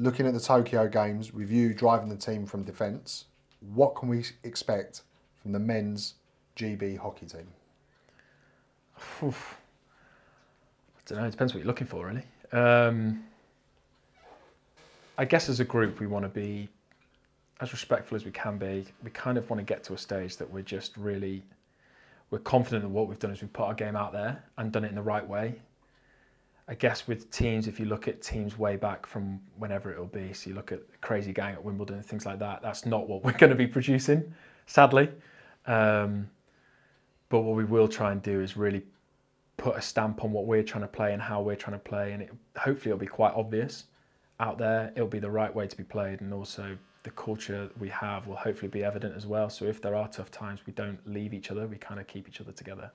looking at the Tokyo games with you driving the team from defence, what can we expect from the men's GB hockey team? Oof. I don't know, it depends what you're looking for really. I guess as a group we want to be as respectful as we can be. We kind of want to get to a stage that we're just really, we're confident in what we've done, is we've put our game out there and done it in the right way. I guess with teams, if you look at teams way back from whenever it'll be, so you look at Crazy Gang at Wimbledon and things like that, that's not what we're going to be producing, sadly. But what we will try and do is really put a stamp on what we're trying to play and how we're trying to play, and hopefully it'll be quite obvious out there. It'll be the right way to be played, and also the culture that we have will hopefully be evident as well. So if there are tough times, we don't leave each other, we kind of keep each other together.